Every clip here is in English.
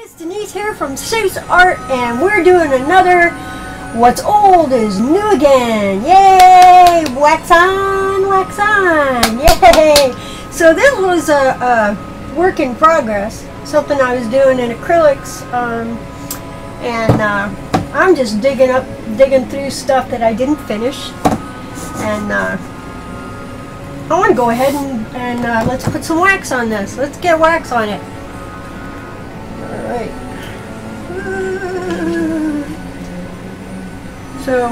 It's Denise here from Seuss Art, and we're doing another What's Old is New Again. Yay! Wax on, wax on. Yay! So this was a work in progress, something I was doing in acrylics, and I'm just digging through stuff that I didn't finish, and I want to go ahead and let's put some wax on this. Let's get wax on it. Alright. So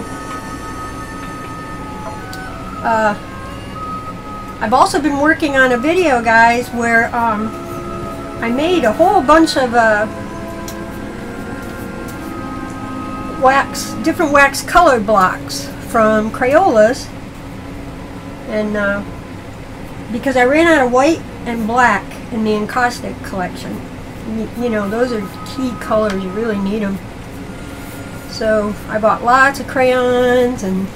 I've also been working on a video, guys, where I made a whole bunch of different wax color blocks from Crayolas, and because I ran out of white and black in the Encaustic collection. You know, those are key colors, you really need them. So I bought lots of crayons and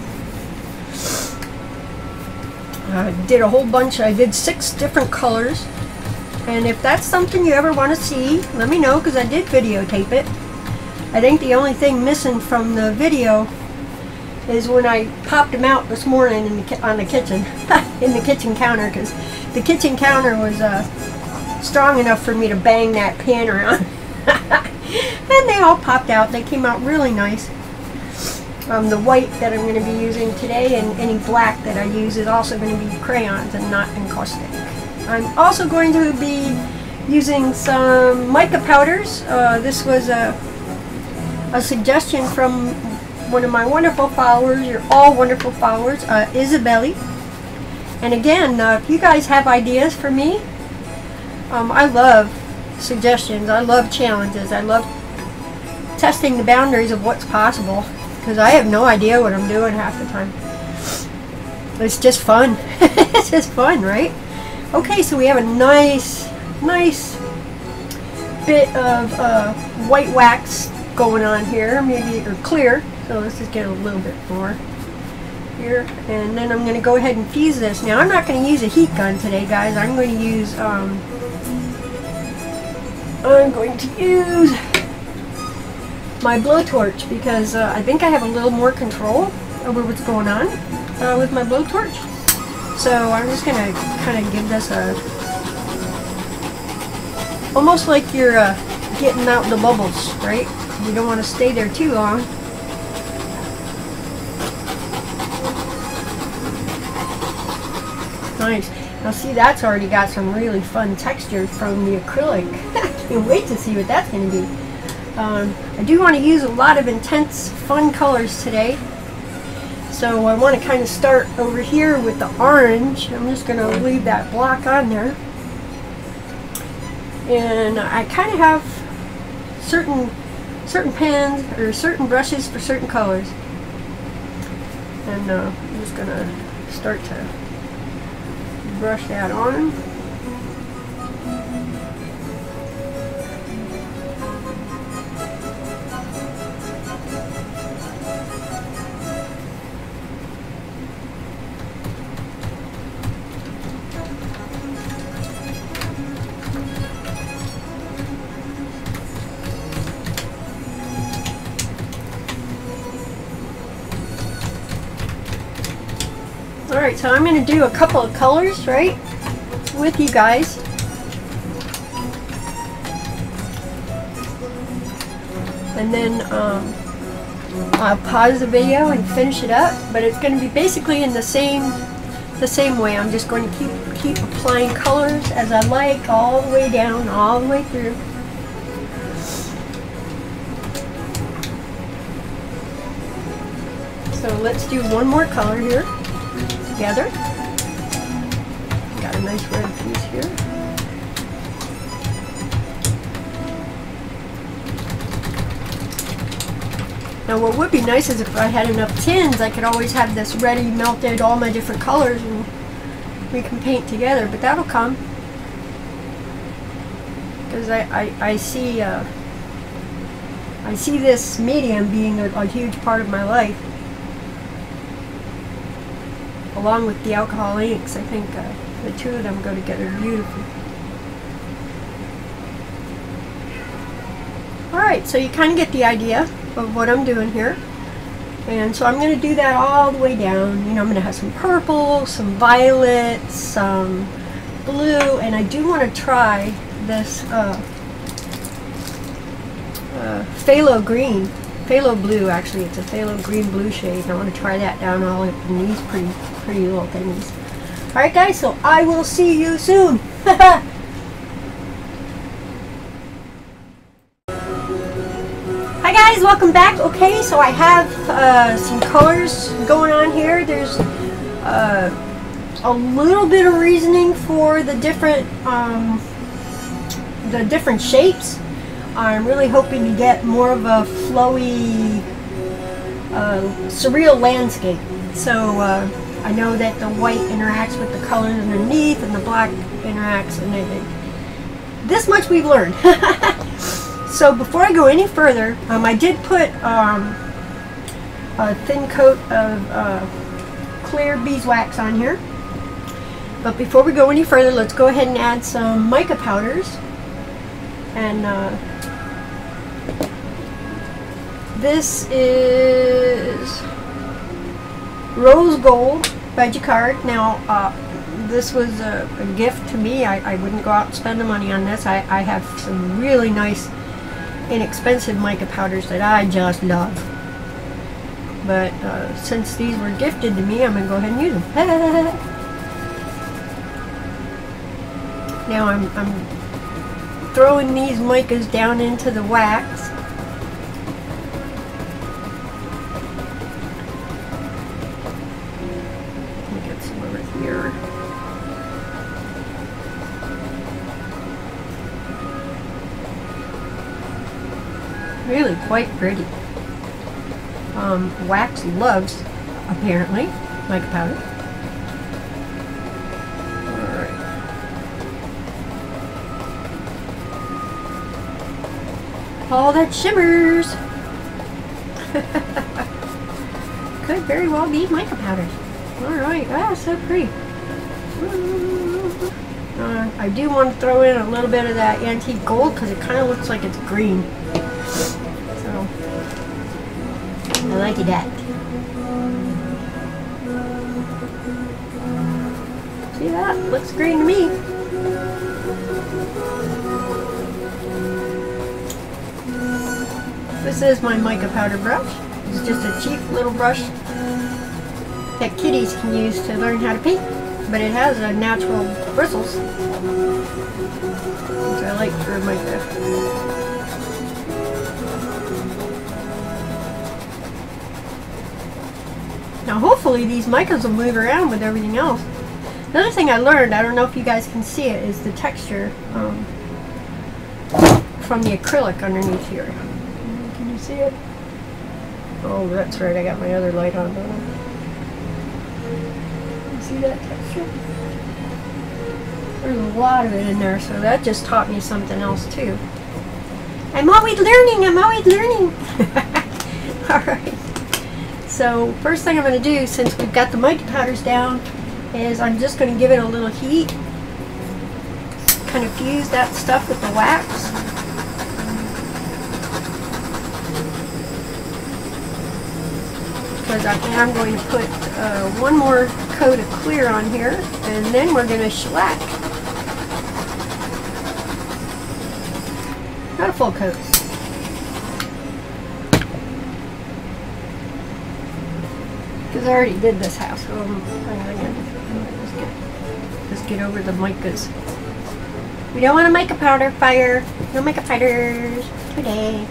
did a whole bunch. I did 6 different colors, and if that's something you ever want to see, let me know, because I did videotape it. I think the only thing missing from the video is when I popped them out this morning in the kitchen counter, because the kitchen counter was strong enough for me to bang that pan around. And they all popped out. They came out really nice. The white that I'm going to be using today and any black that I use is also going to be crayons and not encaustic. I'm also going to be using some mica powders. This was a suggestion from one of my wonderful followers. You're all wonderful followers, Isabella. And again, if you guys have ideas for me, I love suggestions, I love challenges, I love testing the boundaries of what's possible, because I have no idea what I'm doing half the time. It's just fun. It's just fun, right? Okay, so we have a nice bit of white wax going on here, maybe, or clear, so let's just get a little bit more here, and then I'm going to go ahead and fuse this. Now, I'm not going to use a heat gun today, guys. I'm going to use my blowtorch, because I think I have a little more control over what's going on with my blowtorch. So I'm just going to kind of give this a, almost like you're getting out the bubbles, right? You don't want to stay there too long. Nice. Now see, that's already got some really fun texture from the acrylic. Can't wait to see what that's going to be. I do want to use a lot of intense fun colors today, so I want to kind of start over here with the orange. I'm just going to leave that block on there, and I kind of have certain pens or certain brushes for certain colors, and I'm just going to start to brush that on. Alright, so I'm going to do a couple of colors, right, with you guys. And then I'll pause the video and finish it up, but it's going to be basically in the same way. I'm just going to keep applying colors as I like, all the way down, all the way through. So let's do one more color here. Together. Got a nice red piece here. Now, what would be nice is if I had enough tins, I could always have this ready melted, all my different colors, and we can paint together, but that'll come. Because I see this medium being a huge part of my life. Along with the alcohol inks, I think the two of them go together beautifully. Alright, so you kind of get the idea of what I'm doing here. And so I'm going to do that all the way down. You know, I'm going to have some purple, some violet, some blue, and I do want to try this phthalo green, phthalo blue actually. It's a phthalo green blue shade, and I want to try that down all up in these pretty little things. Alright guys, so I will see you soon! Hi guys, welcome back. Okay, so I have some colors going on here. There's a little bit of reasoning for the different shapes. I'm really hoping to get more of a flowy, surreal landscape. So I know that the white interacts with the colors underneath, and the black interacts, and this much we've learned. So before I go any further, I did put a thin coat of clear beeswax on here. But before we go any further, let's go ahead and add some mica powders. And this is Rose Gold by Jacquard. Now this was a gift to me. I wouldn't go out and spend the money on this. I have some really nice inexpensive mica powders that I just love. But since these were gifted to me, I'm going to go ahead and use them. Now I'm throwing these micas down into the wax. Really quite pretty. Wax loves, apparently, mica powder. Alright. All that shimmers! Could very well be mica powders. Alright, ah, so pretty. I do want to throw in a little bit of that antique gold because it kind of looks like it's green. I like that. See that? Looks green to me. This is my mica powder brush. It's just a cheap little brush that kiddies can use to learn how to paint, but it has natural bristles, which I like for mica. Now hopefully these micas will move around with everything else. Another thing I learned, I don't know if you guys can see it, is the texture from the acrylic underneath here. Can you see it? Oh, that's right, I got my other light on. You see that texture? There's a lot of it in there, so that just taught me something else too. I'm always learning, I'm always learning! Alright. So first thing I'm going to do, since we've got the mica powders down, is I'm just going to give it a little heat. Kind of fuse that stuff with the wax. Because I'm going to put one more coat of clear on here, and then we're going to shellac. Not a full coat. Because I already did this half, so I'm gonna just get over the micas. We don't want to mica powder fire. No mica powders today.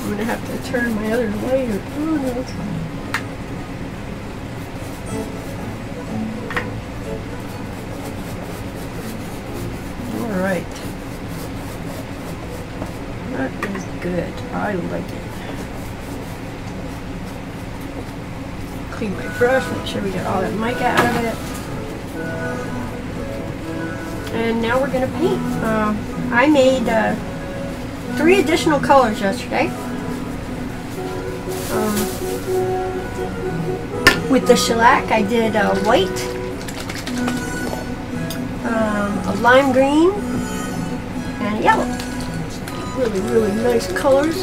I'm gonna have to turn my other light. Oh no, it's fine. Good. I like it. Clean my brush, make sure we get all that mica out of it. And now we're going to paint. I made 3 additional colors yesterday. With the shellac, I did a white, a lime green, and a yellow. Really, really nice colors.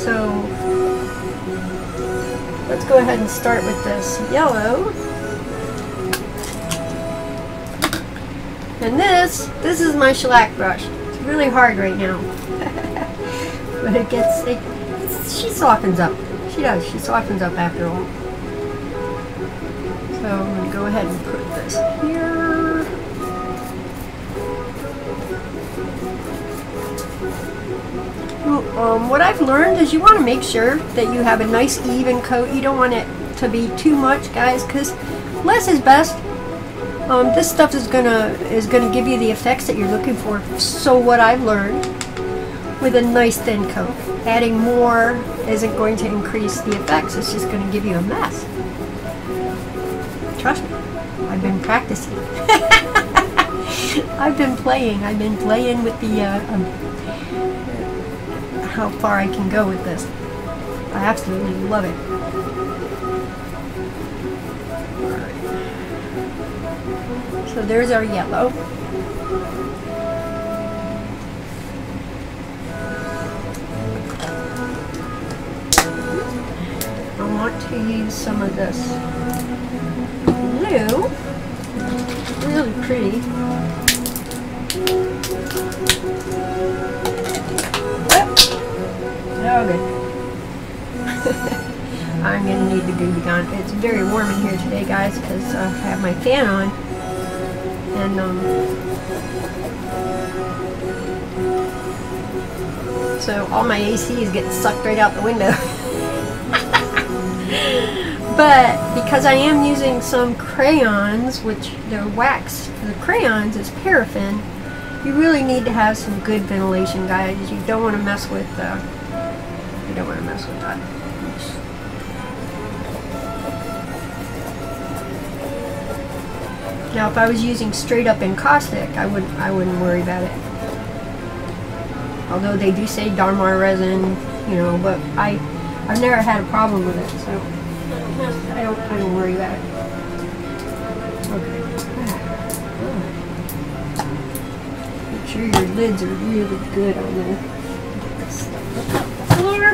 So let's go ahead and start with this yellow. And this is my shellac brush. It's really hard right now. But she softens up. She does, she softens up after all. So I'm going to go ahead and put this here. What I've learned is you want to make sure that you have a nice even coat. You don't want it to be too much, guys, because less is best. This stuff is gonna give you the effects that you're looking for. So what I've learned, with a nice thin coat, adding more isn't going to increase the effects. It's just going to give you a mess. Trust me, I've been practicing. I've been playing with the how far I can go with this. I absolutely love it. So there's our yellow. I want to use some of this blue. It's really pretty. Oh, good. I'm going to need the Goo Goo Gone. It's very warm in here today, guys, because I have my fan on. And, so all my AC is getting sucked right out the window. But because I am using some crayons, which they're wax, the crayons is paraffin, you really need to have some good ventilation, guys. You don't want to mess with, you don't want to mess with that. Now, if I was using straight up Encaustic, I wouldn't worry about it. Although they do say Darmar resin, you know, but I've never had a problem with it, so I don't worry about it. Okay. Oh. Make sure your lids are really good on there. Get this stuff up off the floor.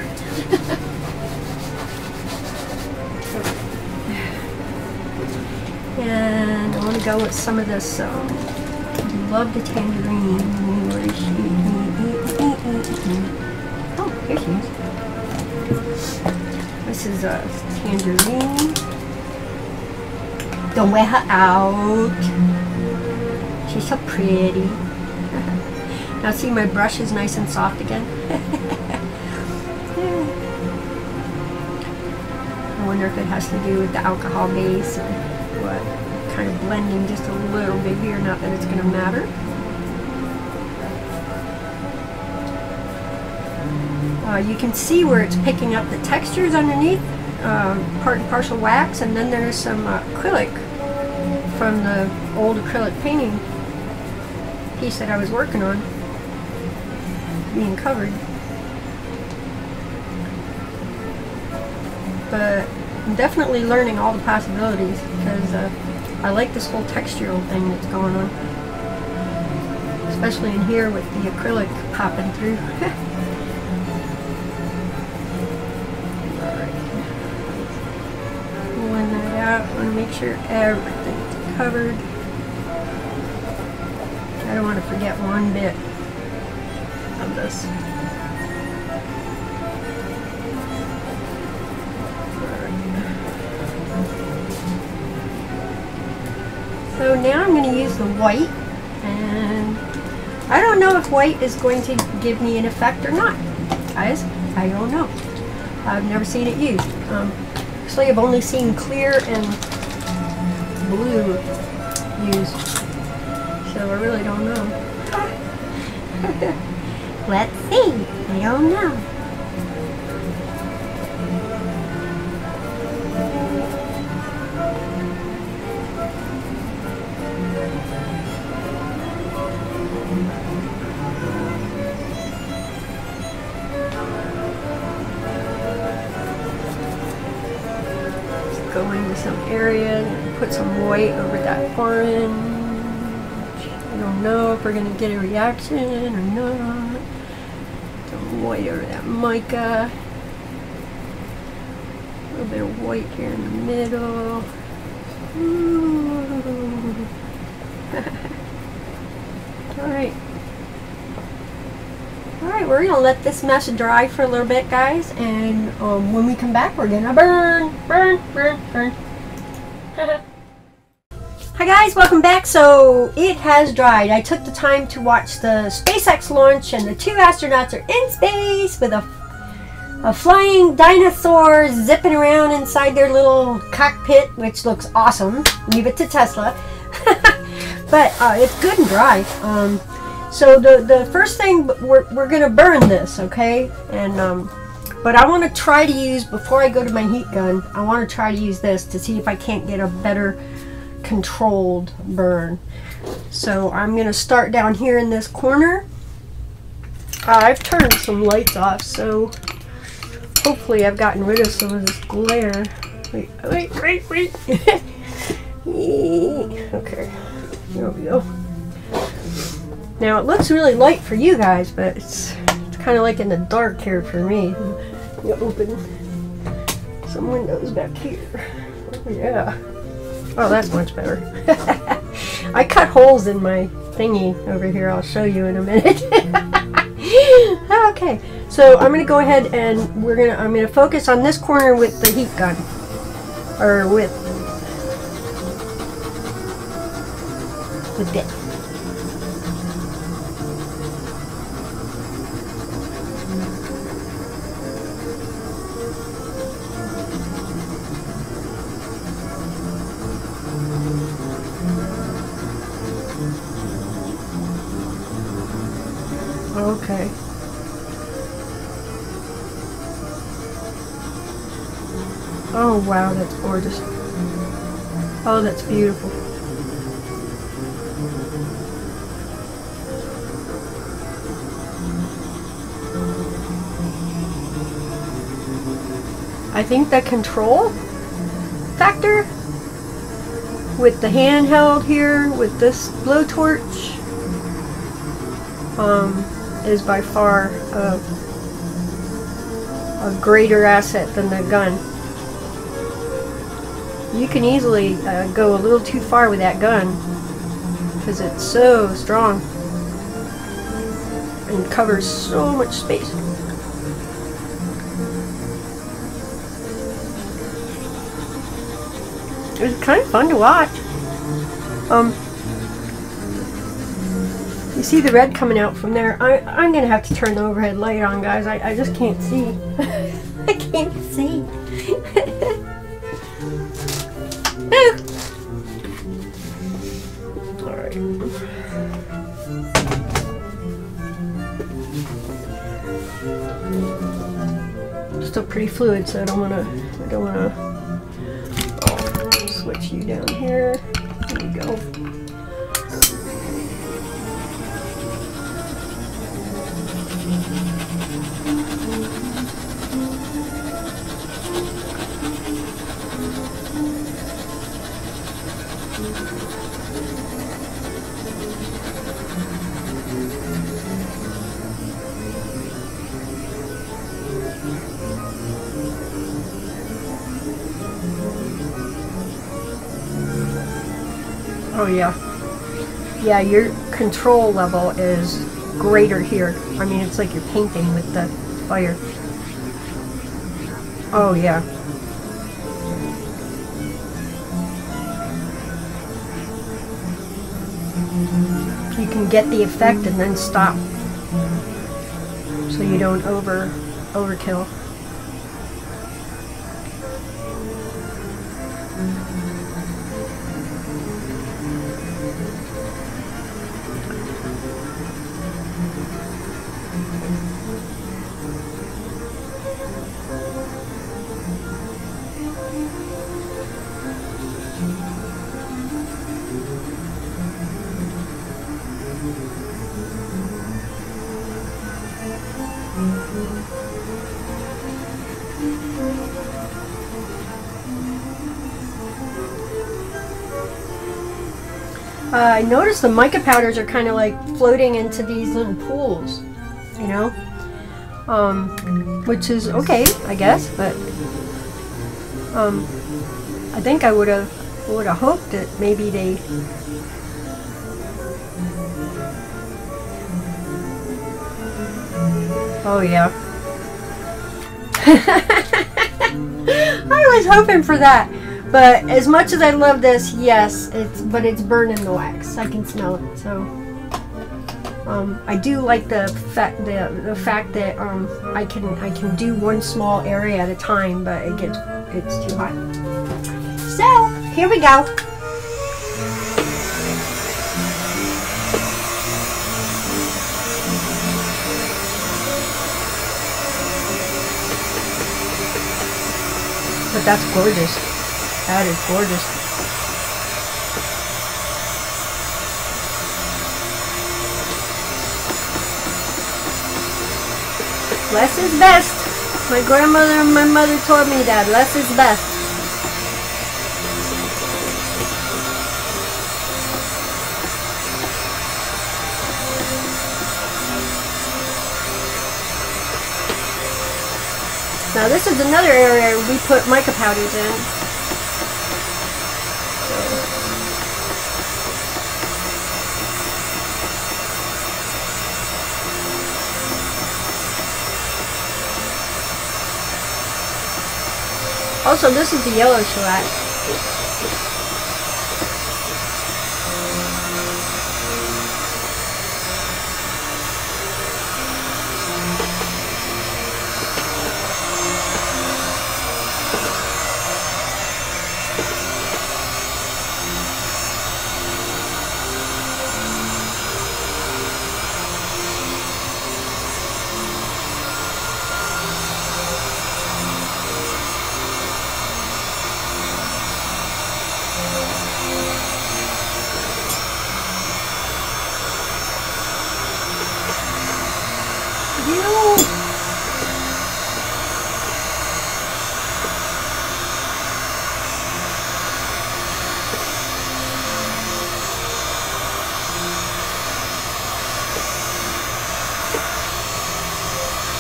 And I want to go with some of this. Love the tangerine. Where is she? Oh, here she is. This is a tangerine. Don't wear her out. She's so pretty. Now see, my brush is nice and soft again. I wonder if it has to do with the alcohol base. But kind of blending just a little bit here, not that it's going to matter. You can see where it's picking up the textures underneath, part and parcel wax, and then there's some acrylic from the old acrylic painting piece that I was working on being covered. But I'm definitely learning all the possibilities because I like this whole textural thing that's going on, especially in here with the acrylic popping through. Alright, pulling that out. I want to make sure everything's covered. I don't want to forget one bit of this. So now I'm going to use the white, and I don't know if white is going to give me an effect or not, guys. I don't know. I've never seen it used. Actually, I've only seen clear and blue used, so I really don't know. Let's see. I don't know. go into some area and put some white over that orange. I don't know if we're going to get a reaction or not. Some white over that mica. A little bit of white here in the middle. Alright. Alright, we're going to let this mesh dry for a little bit, guys, and when we come back, we're going to burn. Hi guys, welcome back. So it has dried. I took the time to watch the SpaceX launch, and the two astronauts are in space with a flying dinosaur zipping around inside their little cockpit, which looks awesome. Leave it to Tesla. But it's good and dry. So the first thing, we're going to burn this, okay? And but I want to try to use, before I go to my heat gun, I want to try to use this to see if I can't get a better controlled burn. So I'm going to start down here in this corner. I've turned some lights off, so hopefully I've gotten rid of some of this glare. Wait. Okay, there we go. Now it looks really light for you guys, but it's kind of like in the dark here for me. I'm gonna open some windows back here. Oh, yeah. Oh, that's much better. I cut holes in my thingy over here. I'll show you in a minute. Okay. So I'm gonna go ahead and I'm gonna focus on this corner with the heat gun, or with this. Okay. Oh wow, that's gorgeous. Oh, that's beautiful. I think the control factor with the handheld here with this blowtorch is by far a greater asset than the gun. You can easily go a little too far with that gun because it's so strong and covers so much space. It's kind of fun to watch. You see the red coming out from there. I'm gonna have to turn the overhead light on, guys. I just can't see. I can't see. Alright. It's still pretty fluid, so I don't wanna switch you down here. There you go. Oh yeah, yeah, your control level is greater here. I mean, it's like you're painting with the fire. Oh yeah. You can get the effect and then stop, so you don't overkill. I noticed the mica powders are kind of like floating into these little pools, you know, which is okay, I guess, but I think I would have hoped that maybe they oh yeah. I was hoping for that, but as much as I love this, yes, it's burning the wax. I can smell it. So I do like the fact that I can do one small area at a time, but it's too hot. So here we go. But that's gorgeous. That is gorgeous. Less is best. My grandmother and my mother taught me that. Less is best. Now this is another area we put mica powders in. Also, this is the yellow shellac.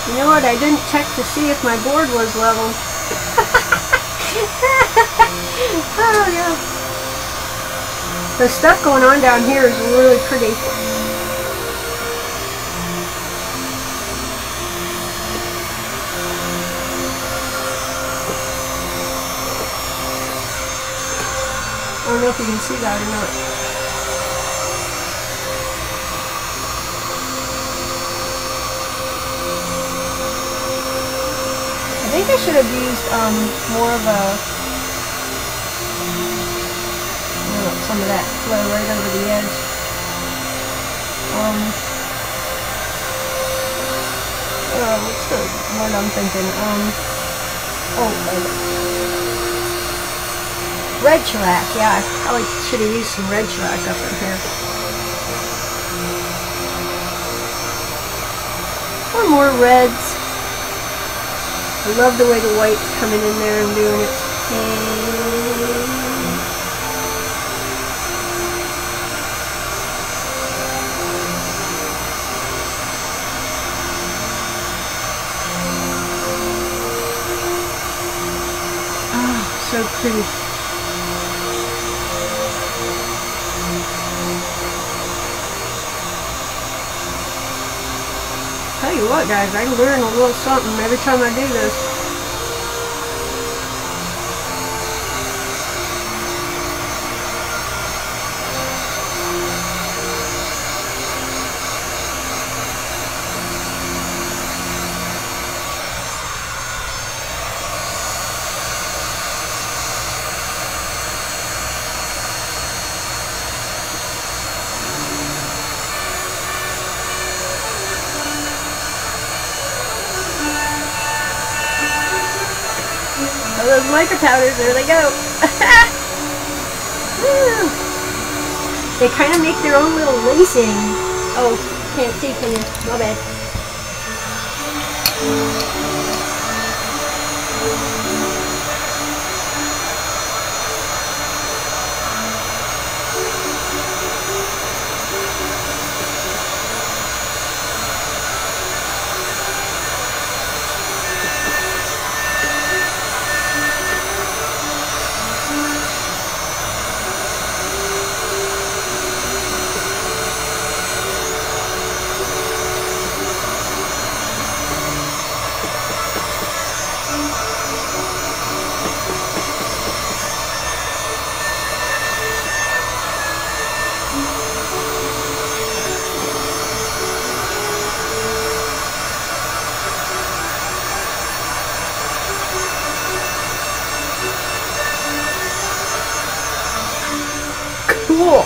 You know what, I didn't check to see if my board was level. Oh yeah. The stuff going on down here is really pretty. I don't know if you can see that or not. I think I should have used more of a, some of that flow right over the edge. What's the word I'm thinking? Red shellac. Yeah, I probably should have used some red shellac up in here. Or more reds. I love the way the white's coming in there and doing its thing. Ah, so pretty. Tell you what, guys, I learn a little something every time I do this. Those mica powders, there they go. They kind of make their own little lacing. Oh, can't see, can you? My bad. cool.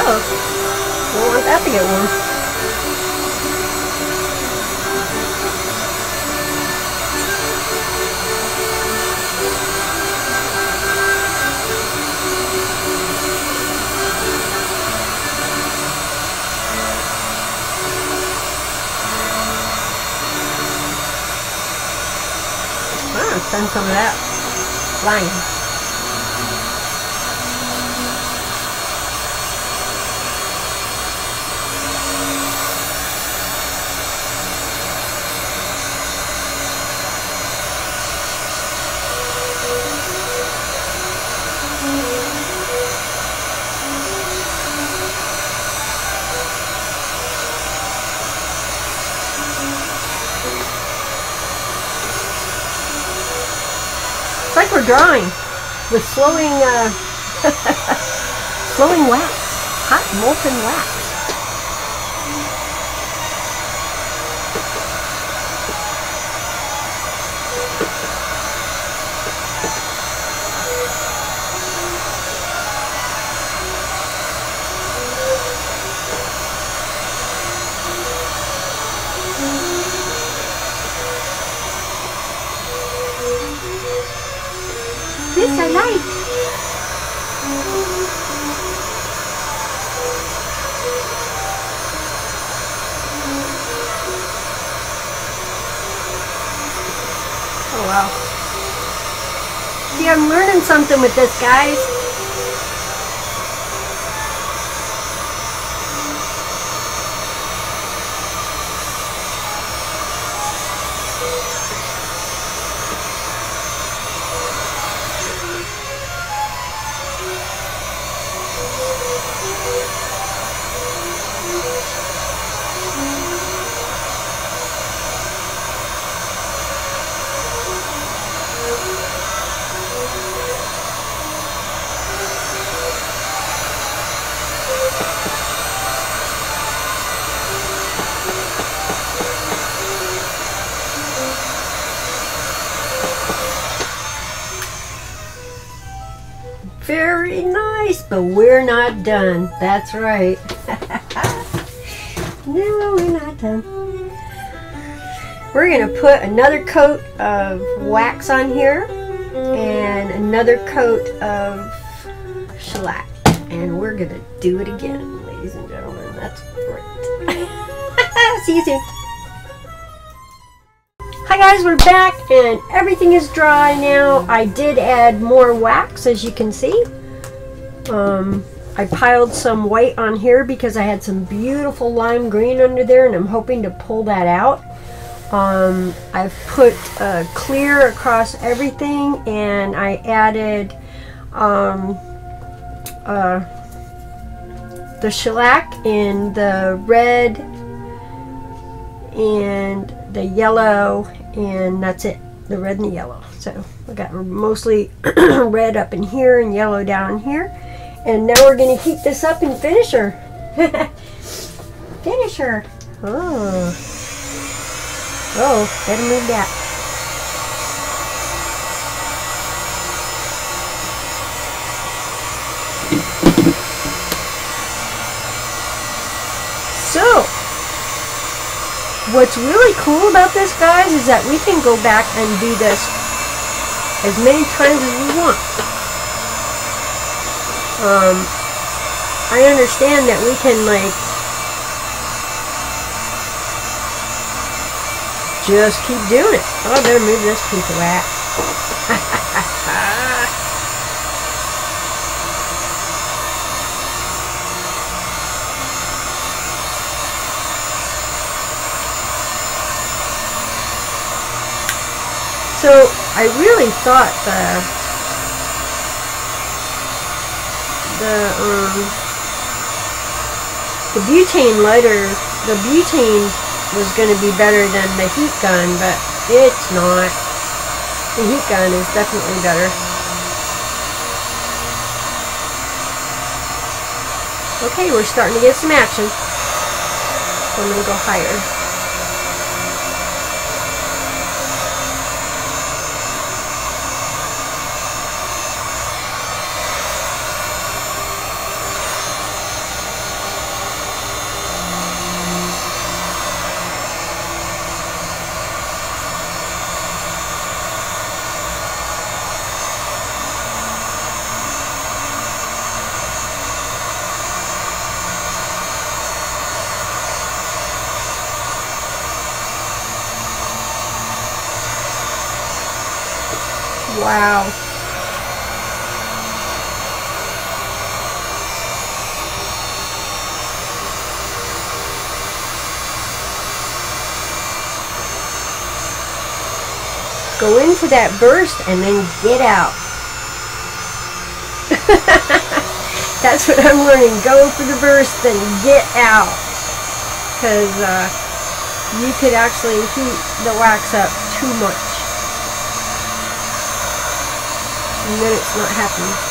Oh, well, we're about to get one. Send some of that line. It's like we're drawing with flowing, flowing wax, hot molten wax. I'm learning something with this, guys. Very nice, but we're not done. That's right. No, we're not done. We're gonna put another coat of wax on here and another coat of shellac, and we're gonna do it again, ladies and gentlemen. That's great. See you soon. Hi guys, we're back and everything is dry now. I did add more wax, as you can see. I piled some white on here because I had some beautiful lime green under there, and I'm hoping to pull that out. I've put clear across everything, and I added the shellac in the red and the yellow, and that's it, the red and the yellow. So we got mostly red up in here and yellow down here, and now we're going to heat this up and finish her. Finish her. Oh, better move that. So what's really cool about this, guys, is that we can go back and do this as many times as we want. I understand that we can, like, just keep doing it. Oh, I better move this piece of wax. So I really thought the butane lighter, the butane was going to be better than the heat gun, but it's not. The heat gun is definitely better. Okay, we're starting to get some action. So I'm going to go higher. Wow. Go in for that burst and then get out. That's what I'm learning. Go for the burst and get out. Because you could actually heat the wax up too much. And then it's not happy.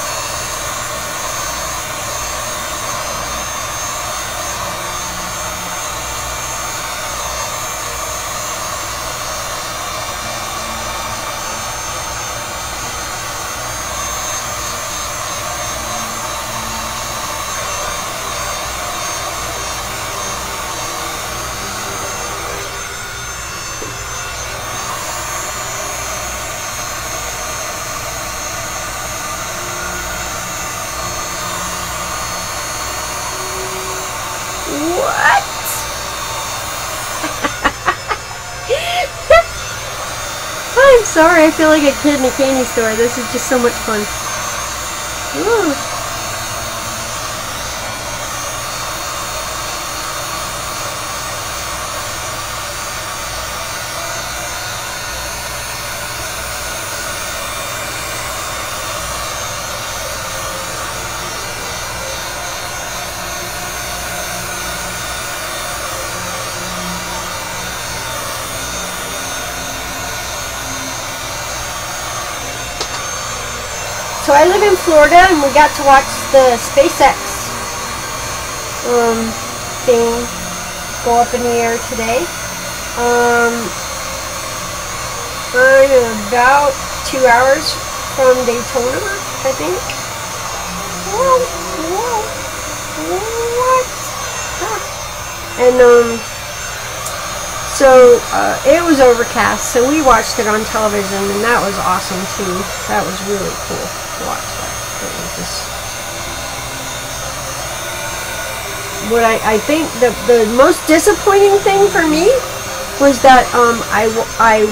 Sorry, I feel like a kid in a candy store. This is just so much fun. Ooh. So I live in Florida, and we got to watch the SpaceX thing go up in the air today. I'm about 2 hours from Daytona, I think. Whoa, whoa, what? Ah. And it was overcast, so we watched it on television, and that was awesome too. That was really cool to watch that. It was just what I think the most disappointing thing for me was that I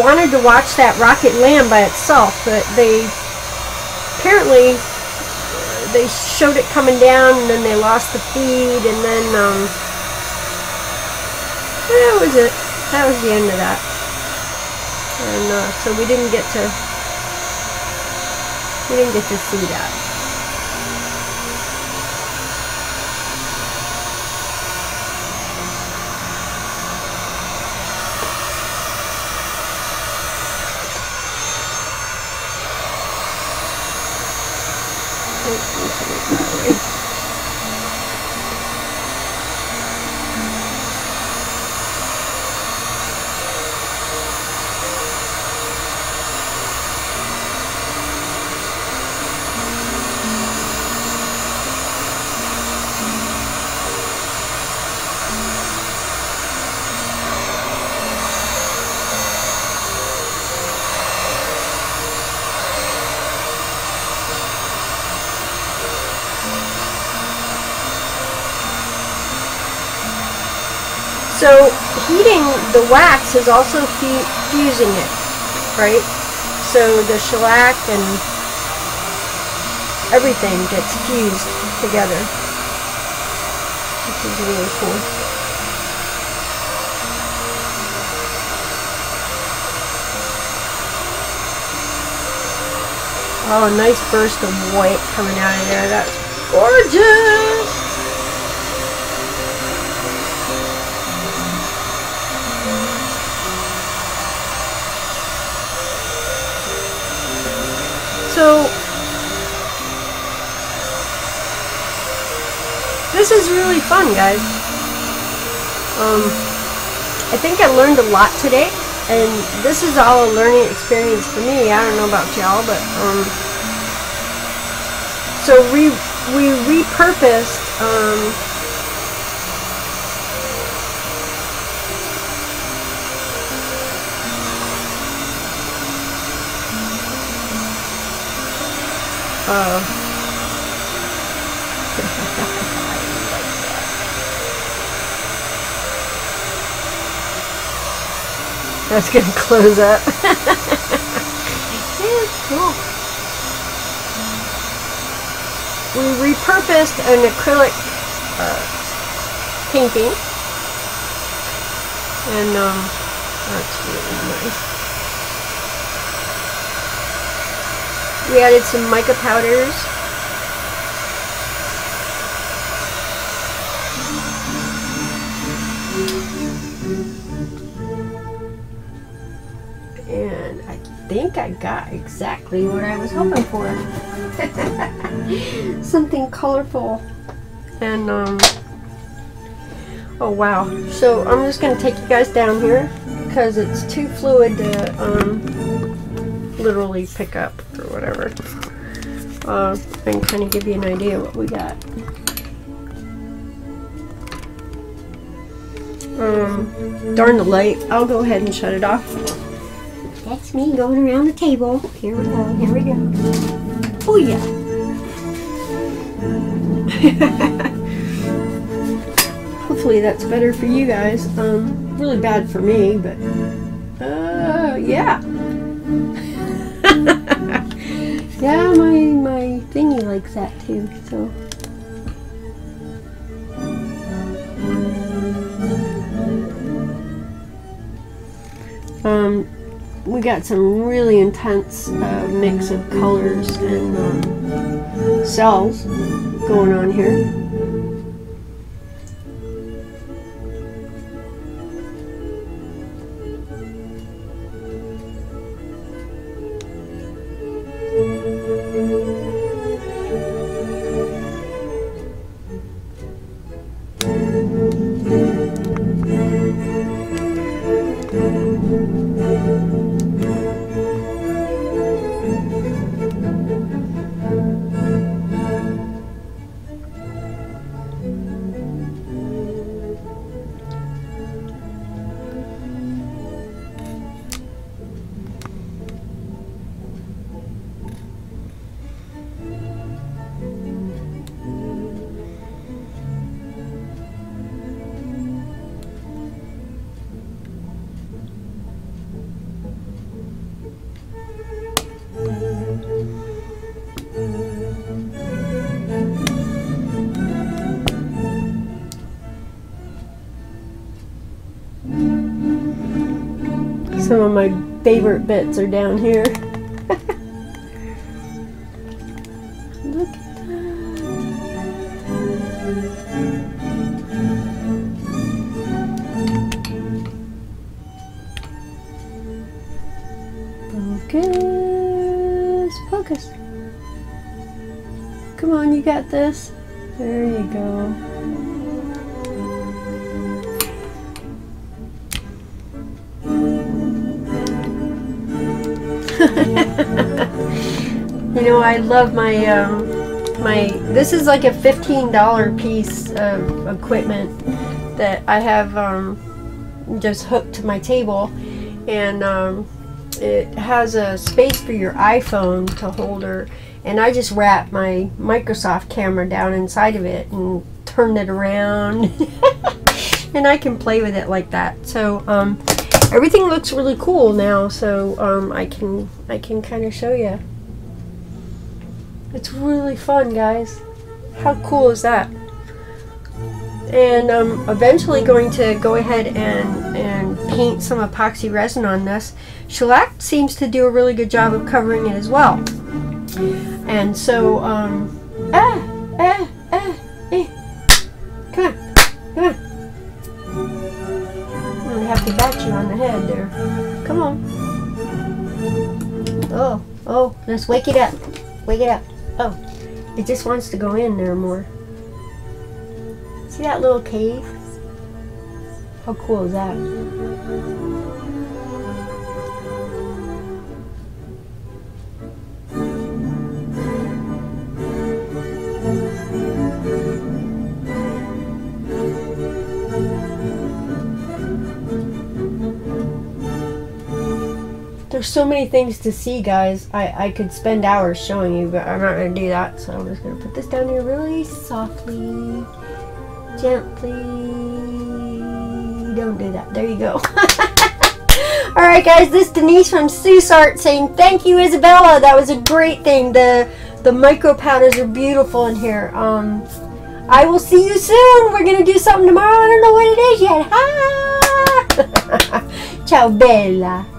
wanted to watch that rocket land by itself, but they apparently they showed it coming down, and then they lost the feed, and then that was it. That was the end of that. And so we didn't get to see that. So heating the wax is also fusing it, right? So the shellac and everything gets fused together, which is really cool. Oh, a nice burst of white coming out of there. That's gorgeous! So, this is really fun, guys. I think I learned a lot today, and this is all a learning experience for me. I don't know about y'all, but, so we repurposed, that's gonna close up. we repurposed an acrylic painting, and that's really nice. We added some mica powders. And I think I got exactly what I was hoping for. Something colorful. And oh wow. So I'm just going to take you guys down here because it's too fluid to literally pick up or whatever. And kind of give you an idea what we got. Darn the light. I'll go ahead and shut it off. That's me going around the table. Here we go, here we go. Oh yeah. Hopefully that's better for you guys. Really bad for me, but yeah. Yeah, my thingy likes that too, so. We got some really intense mix of colors and cells going on here. Some of my favorite bits are down here. Look at that. Focus, focus. Come on, you got this. There you go. You know, I love my, this is like a $15 piece of equipment that I have just hooked to my table, and it has a space for your iPhone to holder, and I just wrap my Microsoft camera down inside of it and turn it around and I can play with it like that. So everything looks really cool now, so I can kind of show you. It's really fun, guys. How cool is that? And I'm eventually going to go ahead and paint some epoxy resin on this. Shellac seems to do a really good job of covering it as well. And so come on, come on. Have to bat you on the head there. Come on. Oh, oh, let's wake it up. Wake it up. Oh, it just wants to go in there more. See that little cave? How cool is that? There's so many things to see, guys. I could spend hours showing you, but I'm not going to do that, so I'm just going to put this down here really softly, gently. Don't do that. There you go. Alright guys, this is Denise from Seuss Art saying thank you, Isabella. That was a great thing. The The Mica Powders are beautiful in here. I will see you soon. We're going to do something tomorrow. I don't know what it is yet. Ha! Ciao, Bella.